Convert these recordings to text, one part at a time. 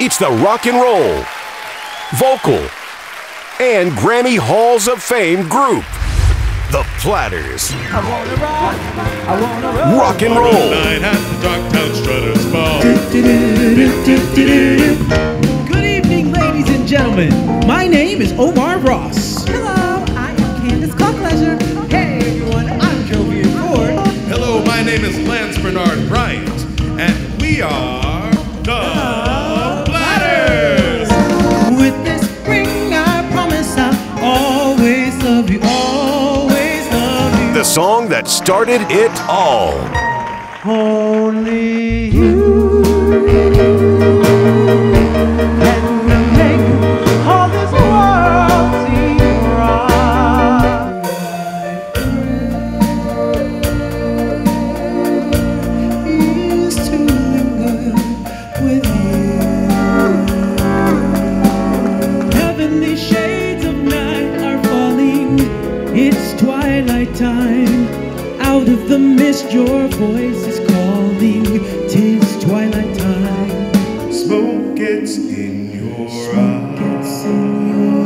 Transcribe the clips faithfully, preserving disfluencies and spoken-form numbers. It's the rock and roll, vocal, and Grammy Halls of Fame group, The Platters. I wanna rock, I wanna rock, rock and roll. Good evening, ladies and gentlemen. My name is Omar Ross. Hello, I am Candace Call Pleasure. Hey everyone, I'm Jovian Ford. Hello, my name is Lance Bernard Bryant, and we are The Hello. Platters. With this ring, I promise I'll always love you. The song that started it all. Only you can make all this world seem right. Used to linger with you. Heavenly shades of night are falling. It's twilight time. Out of the mist your voice is calling, 'tis twilight time. Smoke gets in your Smoke eyes. Gets in your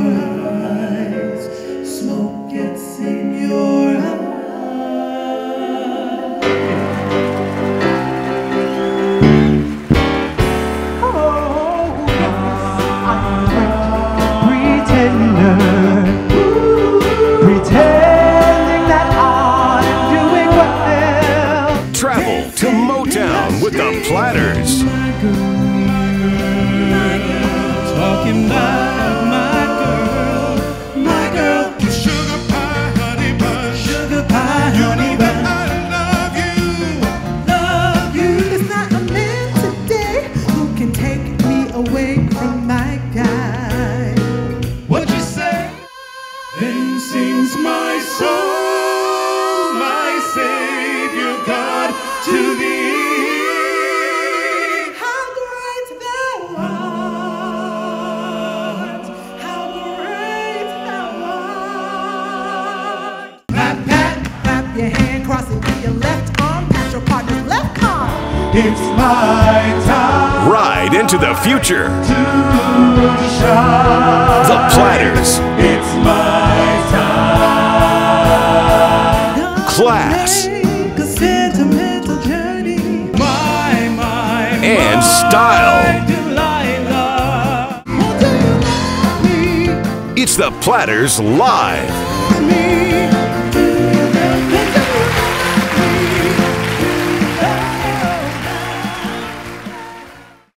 eyes. Smoke gets in your eyes. Oh, my pretender. To Motown with The Platters. My girl, my girl, talking about my girl, my girl. Sugar pie, honey bun, sugar pie, honey bun. I love you, love you. It's not a man today who can take me away from my guy. What you say? Then sings my soul, my Savior God. To thee, how great thou art! How great thou art! Pat, pat, pat your hand, cross it with your left arm, pat your partner's left palm. It's my time. Ride into the future. To shine. The Platters. It's my time. Class. And style. Delilah. It's The Platters live.